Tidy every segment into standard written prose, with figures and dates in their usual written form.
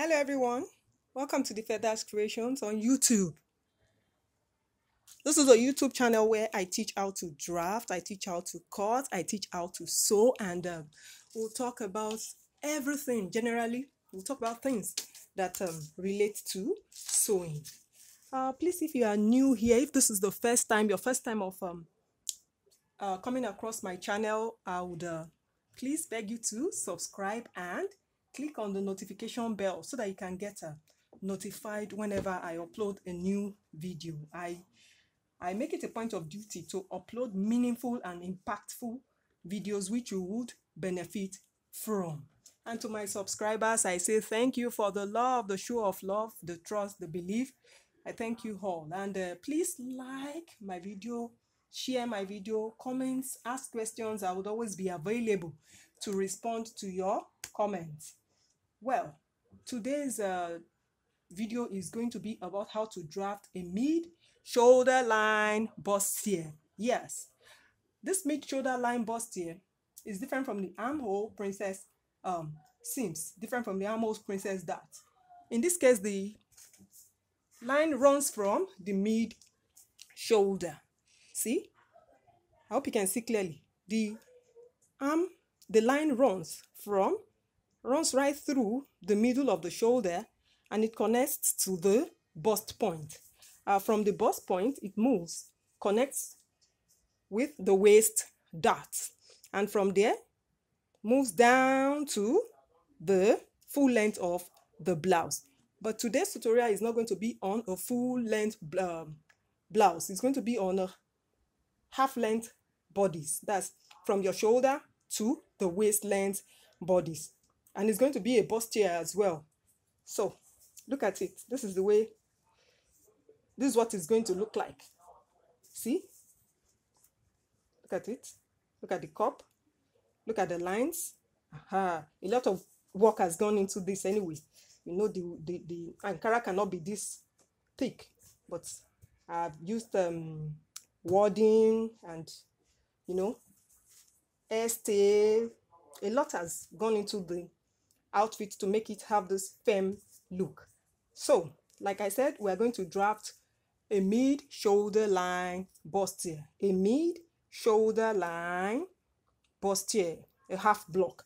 Hello everyone, welcome to Difedas Creations on YouTube. This is a YouTube channel where I teach how to draft, I teach how to cut, I teach how to sew, and we'll talk about everything. Generally, we'll talk about things that relate to sewing. Please, if you are new here, if this is the first time, your first time of coming across my channel, I would please beg you to subscribe and click on the notification bell so that you can get notified whenever I upload a new video. I make it a point of duty to upload meaningful and impactful videos which you would benefit from. And to my subscribers, I say thank you for the love, the show of love, the trust, the belief. I thank you all. And please like my video, share my video, comments, ask questions. I would always be available to respond to your comments. Well, today's video is going to be about how to draft a mid-shoulder line bustier. Yes, this mid-shoulder line bustier is different from the armhole princess seams, different from the armhole princess dart. In this case, the line runs from the mid-shoulder. See? I hope you can see clearly. The line runs right through the middle of the shoulder, and it connects to the bust point. From the bust point, it moves, connects with the waist dart, and from there moves down to the full length of the blouse. But today's tutorial is not going to be on a full length blouse. It's going to be on a half length bodice. That's from your shoulder to the waist length bodies, and it's going to be a bustier as well. So look at it. This is the way, this is what it's going to look like. See, look at it, look at the cup, look at the lines. A lot of work has gone into this anyway. You know, the Ankara cannot be this thick, but I've used wording, and you know, a lot has gone into the outfit to make it have this firm look. So like I said, we are going to draft a mid-shoulder line bustier, a mid-shoulder line bustier, a half block.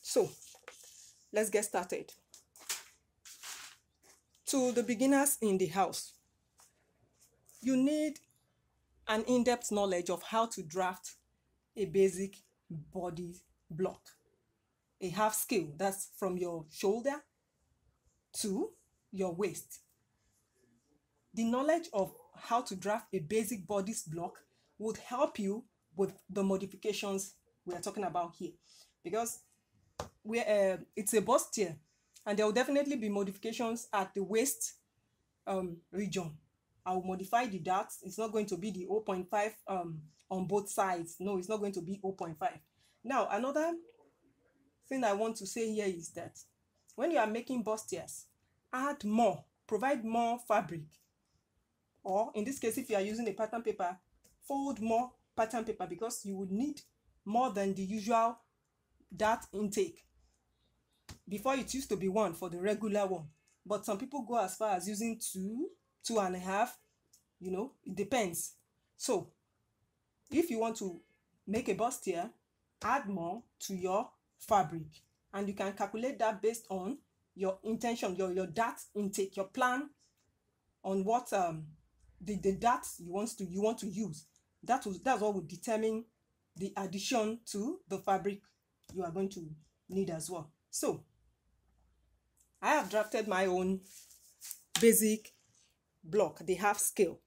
So let's get started. To the beginners in the house, you need an in-depth knowledge of how to draft a basic body block, a half scale, that's from your shoulder to your waist. The knowledge of how to draft a basic body block would help you with the modifications we are talking about here, because it's a bustier, and there will definitely be modifications at the waist region. I will modify the darts. It's not going to be the 0.5 on both sides. No, it's not going to be 0.5. Now, another thing I want to say here is that when you are making bustiers, add more, provide more fabric. Or in this case, if you are using a pattern paper, fold more pattern paper, because you would need more than the usual dart intake. Before, it used to be one for the regular one, but some people go as far as using two, 2.5, you know, it depends. So if you want to make a bustier, add more to your fabric, and you can calculate that based on your intention, your dart intake, your plan on what the darts you want to use. That's what will determine the addition to the fabric you are going to need as well. So I have drafted my own basic block, the half scale.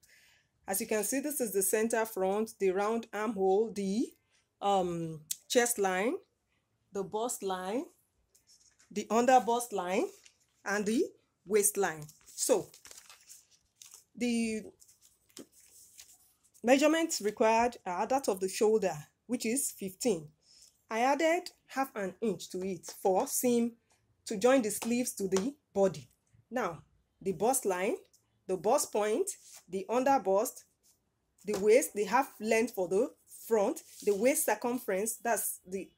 As you can see, this is the center front, the round armhole, the chest line, the bust line, the under bust line, and the waistline. So the measurements required are that of the shoulder, which is 15. I added half an inch to it for seam to join the sleeves to the body. Now the bust line, the bust point, the under bust, the waist, the half length for the front, the waist circumference, that's the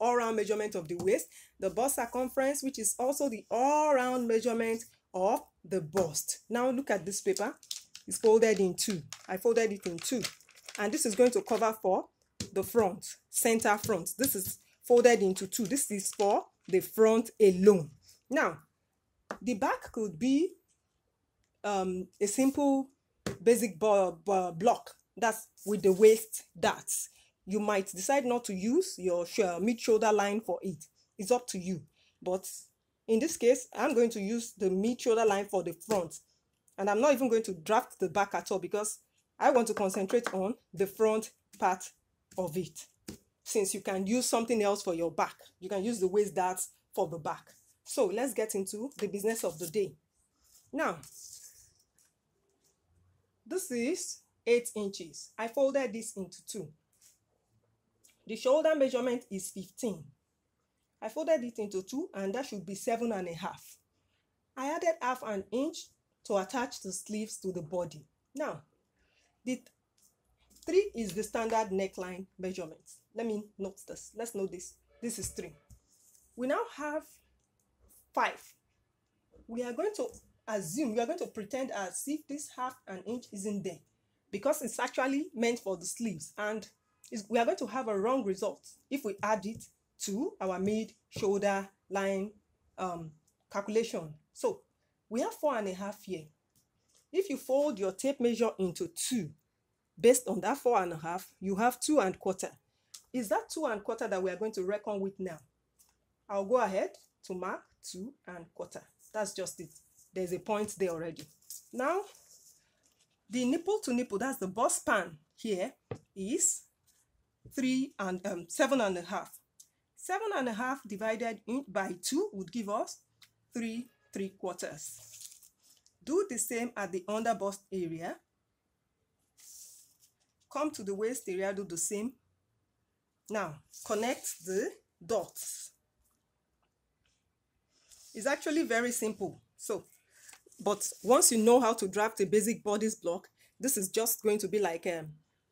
all-round measurement of the waist, the bust circumference, which is also the all-round measurement of the bust. Now look at this paper. It's folded in two. I folded it in two. And this is going to cover for the front, center front. This is folded into two. This is for the front alone. Now, the back could be a simple basic block that's with the waist darts. You might decide not to use your mid-shoulder line for it. It's up to you. But in this case, I'm going to use the mid-shoulder line for the front. And I'm not even going to draft the back at all because I want to concentrate on the front part of it. Since you can use something else for your back. You can use the waist darts for the back. So let's get into the business of the day. Now, this is 8 inches. I folded this into two. The shoulder measurement is 15. I folded it into two and that should be 7.5. I added 0.5 inch to attach the sleeves to the body. Now, the 3 is the standard neckline measurement. Let me note this. Let's note this. This is 3. We now have 5. We are going to assume, we are going to pretend as if this 0.5 inch isn't there because it's actually meant for the sleeves, and we are going to have a wrong result if we add it to our mid-shoulder line calculation. So we have 4.5 here. If you fold your tape measure into 2, based on that 4.5, you have 2.25. Is that 2.25 that we are going to reckon with now? I'll go ahead to mark 2.25. That's just it. There's a point there already. Now, the nipple to nipple, that's the bust span here, is 7.5. 7.5 divided by 2 would give us 3.75. Do the same at the under bust area. Come to the waist area, do the same. Now, connect the dots. It's actually very simple. So, but once you know how to draft a basic bodice block, this is just going to be like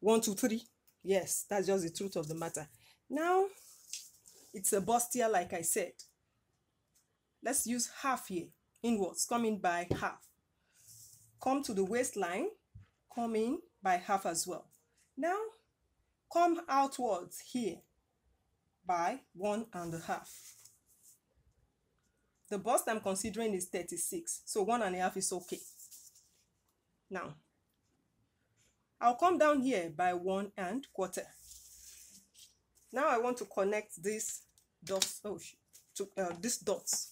1, 2, 3. Yes, that's just the truth of the matter. Now, it's a bust here, like I said. Let's use half here, inwards, coming by half. Come to the waistline, coming by half as well. Now, come outwards here by 1.5. The bust I'm considering is 36, so 1.5 is okay. Now, I'll come down here by 1.25. Now I want to connect these dots, these dots.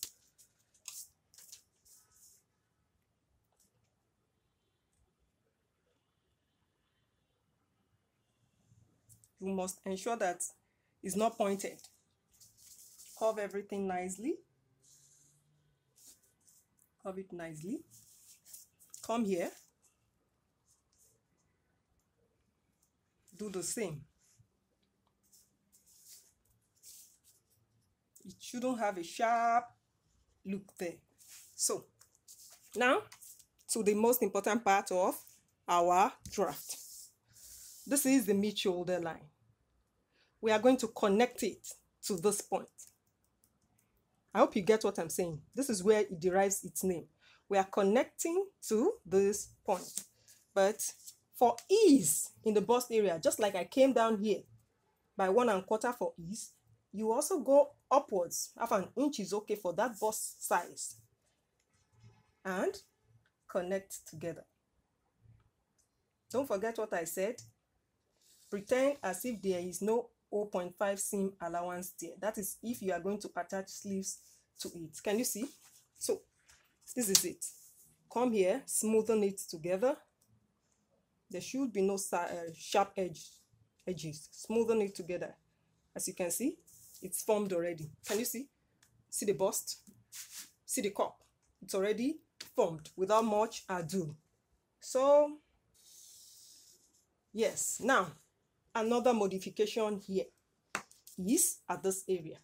You must ensure that it's not pointed. Curve everything nicely. Curve it nicely. Come here. Do the same. It shouldn't have a sharp look there. So, now to the most important part of our draft. This is the mid-shoulder line. We are going to connect it to this point. I hope you get what I'm saying. This is where it derives its name. We are connecting to this point. But for ease in the bust area, just like I came down here by 1.25 for ease, you also go upwards. 0.5 inch is okay for that bust size. And connect together. Don't forget what I said. Pretend as if there is no 0.5 seam allowance there. That is if you are going to attach sleeves to it. Can you see? So, this is it. Come here, smoothen it together. There should be no sharp edges. Smoothen it together. As you can see, it's formed already. Can you see? See the bust? See the cup? It's already formed without much ado. So, yes. Now, another modification here is at this area.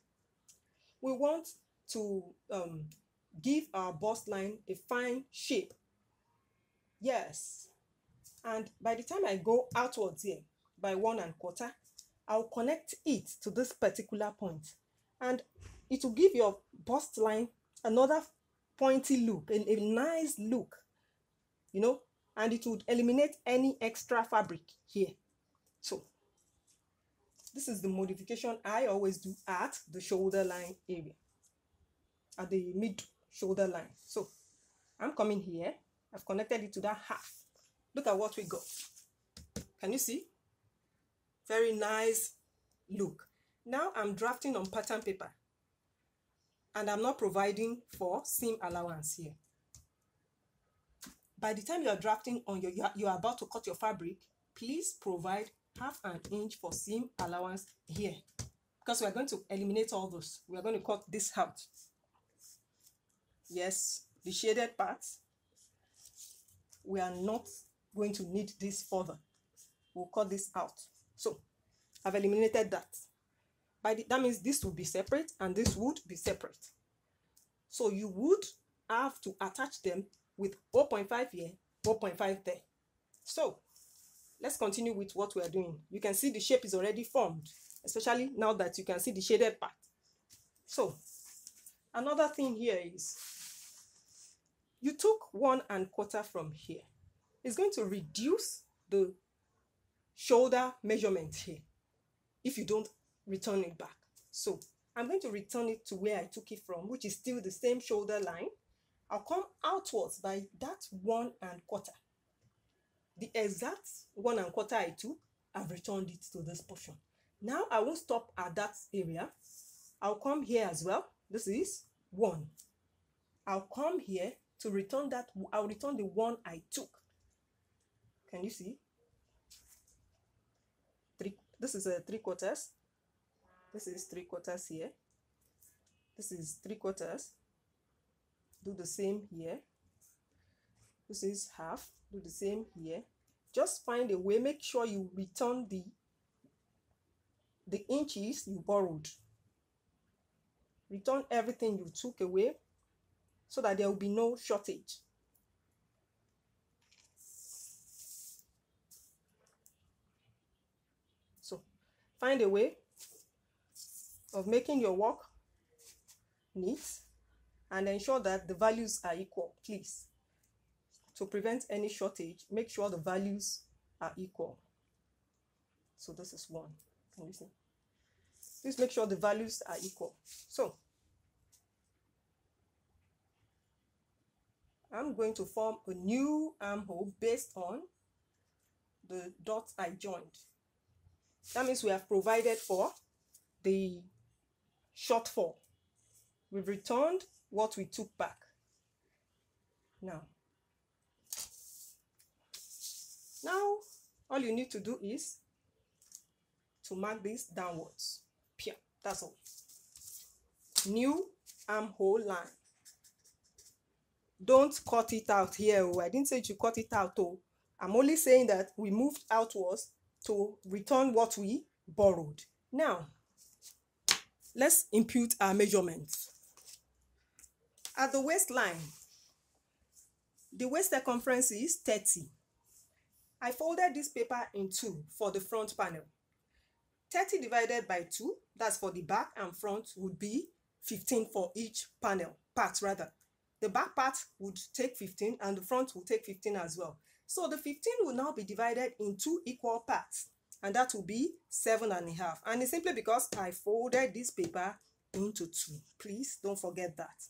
We want to give our bust line a fine shape. Yes. And by the time I go outwards here, by 1.25, I'll connect it to this particular point, and it will give your bust line another pointy look, a nice look, you know, and it would eliminate any extra fabric here. So this is the modification I always do at the shoulder line area, at the mid shoulder line. So I'm coming here, I've connected it to that half. Look at what we got. Can you see? Very nice look. Now I'm drafting on pattern paper, and I'm not providing for seam allowance here. By the time you are drafting on your, you are about to cut your fabric, please provide half an inch for seam allowance here, because we are going to eliminate all those. We are going to cut this out. Yes, the shaded parts, we are not going to need this further. We'll cut this out. So I've eliminated that. That means this will be separate and this would be separate. So you would have to attach them with 0.5 here, 0.5 there. So let's continue with what we are doing. You can see the shape is already formed, especially now that you can see the shaded part. So another thing here is, you took 1 1/4 from here. It's going to reduce the shoulder measurement here if you don't return it back. So I'm going to return it to where I took it from, which is still the same shoulder line. I'll come outwards by that 1 1/4. The exact 1 1/4 I took, I've returned it to this portion. Now I won't stop at that area. I'll come here as well. This is 1. I'll come here to return that. I'll return the 1 I took. Can you see? 3. This is a 3/4. This is 3/4 here. This is 3/4. Do the same here. This is half. Do the same here. Just find a way. Make sure you return the inches you borrowed. Return everything you took away so that there will be no shortage. So find a way of making your work neat and ensure that the values are equal, please. To prevent any shortage, make sure the values are equal. So this is 1. Can you see? Please make sure the values are equal. So I'm going to form a new armhole based on the dots I joined. That means we have provided for the shortfall. We've returned what we took back. Now all you need to do is to mark this downwards. Pia, that's all. New armhole line. Don't cut it out here. Oh, I didn't say you cut it out. Oh, I'm only saying that we moved outwards to return what we borrowed. Now let's impute our measurements. At the waistline, the waist circumference is 30. I folded this paper in 2 for the front panel. 30 divided by 2, that's for the back and front, would be 15 for each panel, part rather. The back part would take 15 and the front will take 15 as well. So the 15 will now be divided in 2 equal parts, and that will be 7 1/2. And it's simply because I folded this paper into 2. Please don't forget that.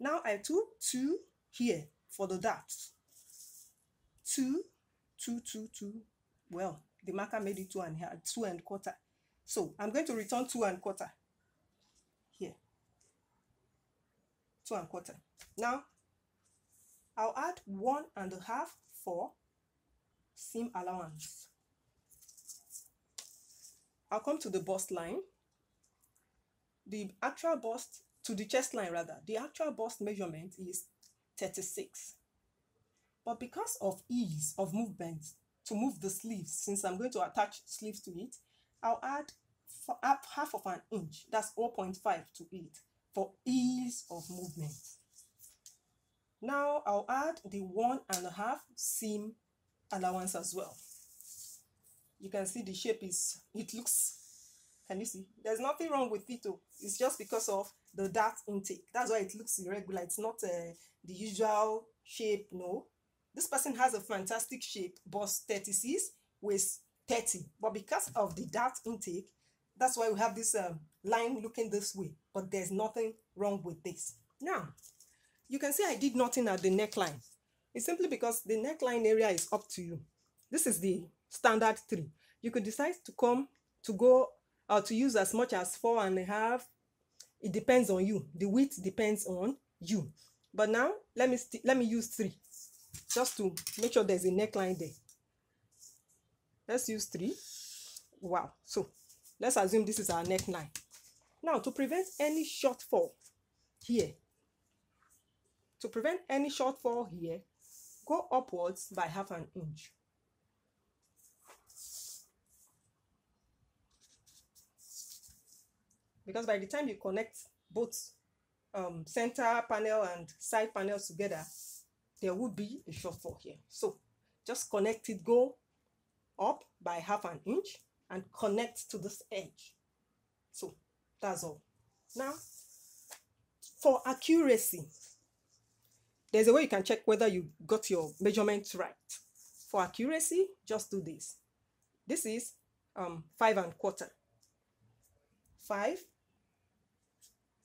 Now I took 2 here for the dots. 2, 2, 2, 2. Well, the marker made it 2 1/4. So I'm going to return 2 1/4 here. 2 1/4. Now I'll add 1 1/2 for seam allowance. I'll come to the bust line. The actual bust, to the chest line rather, the actual bust measurement is 36. But because of ease of movement, to move the sleeves, since I'm going to attach sleeves to it, I'll add up half of an inch, that's 0.5 to it, for ease of movement. Now I'll add the 1 1/2 seam allowance as well. You can see the shape is, it looks Can you see? There's nothing wrong with it. It's just because of the dart intake. That's why it looks irregular. It's not the usual shape, no. This person has a fantastic shape, bust 36, waist 30. But because of the dart intake, that's why we have this line looking this way. But there's nothing wrong with this. Now, you can see I did nothing at the neckline. It's simply because the neckline area is up to you. This is the standard 3. You could decide to go to use as much as 4.5. It depends on you. The width depends on you. But now let me use 3 just to make sure there's a neckline there. Let's use 3. Wow. So let's assume this is our neckline. Now, to prevent any shortfall here, go upwards by 1/2 inch. Because by the time you connect both center panel and side panels together, there would be a shortfall here. So just connect it, go up by 1/2 inch and connect to this edge. So that's all. Now, for accuracy, there's a way you can check whether you got your measurements right. For accuracy, just do this. This is 5 1/4. 5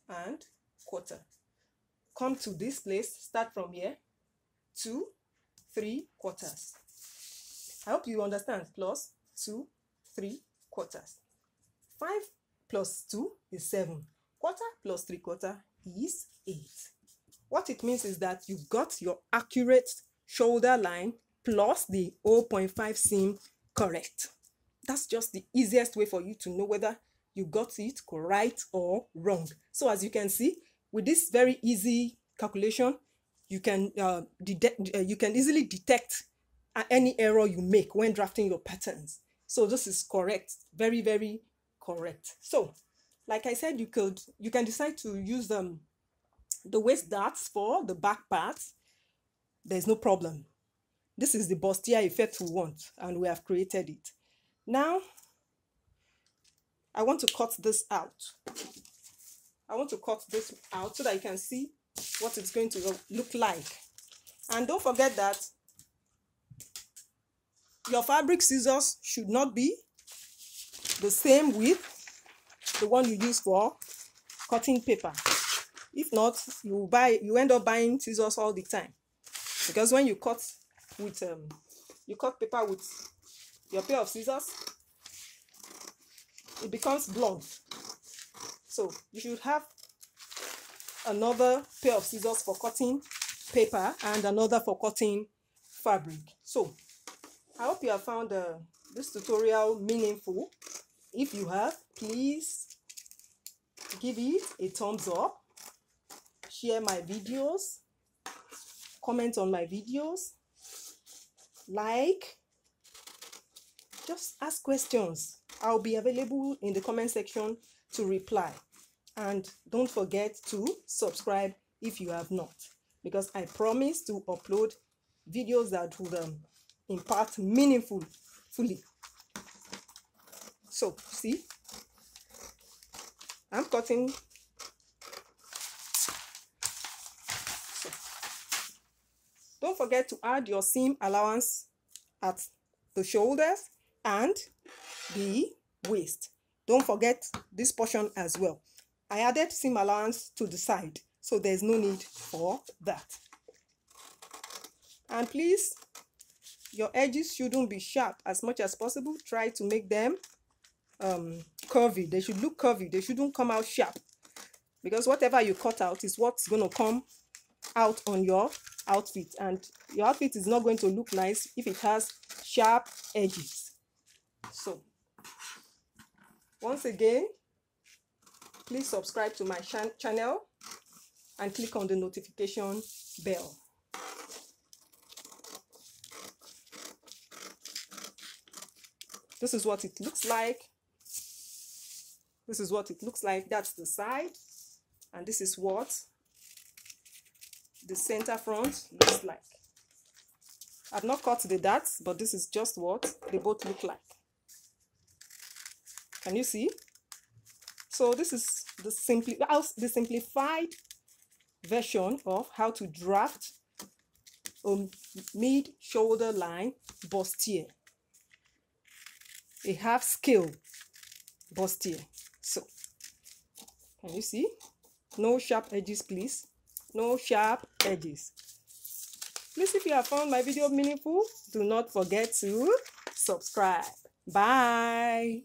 1/4. Come to this place, start from here, 2 3/4. I hope you understand. Plus 2 3/4. 5 plus 2 is 7. 1/4 plus 3/4 is 8. What it means is that you've got your accurate shoulder line plus the 0.5 seam correct. That's just the easiest way for you to know whether you got it right or wrong. So as you can see, with this very easy calculation, you can easily detect any error you make when drafting your patterns. So this is correct, very, very correct. So, like I said, you can decide to use the waist darts for the back part. There's no problem. This is the bustier effect we want, and we have created it. Now, I want to cut this out. I want to cut this out so that you can see what it's going to look like. And don't forget that your fabric scissors should not be the same width, the one you use for cutting paper. If not, you end up buying scissors all the time, because when you cut with paper with your pair of scissors, it becomes blunt. So you should have another pair of scissors for cutting paper and another for cutting fabric. So I hope you have found this tutorial meaningful. If you have, please give it a thumbs up, share my videos, comment on my videos, like, just ask questions. I'll be available in the comment section to reply. And don't forget to subscribe if you have not, because I promise to upload videos that will impart meaningfully. So, see, I'm cutting. So, don't forget to add your seam allowance at the shoulders and the waist. Don't forget this portion as well. I added seam allowance to the side, so there's no need for that. And please, your edges shouldn't be sharp. As much as possible, try to make them curvy. They should look curvy. They shouldn't come out sharp, because whatever you cut out is what's going to come out on your outfit, and your outfit is not going to look nice if it has sharp edges. So once again, please subscribe to my channel and click on the notification bell. This is what it looks like. This is what it looks like. That's the side, and this is what the center front looks like. I've not cut the darts, but this is just what they both look like. Can you see? So this is the simplified version of how to draft a mid shoulder line bustier, a half scale bustier. So can you see? No sharp edges, please. No sharp edges. Please, if you have found my video meaningful, do not forget to subscribe. Bye.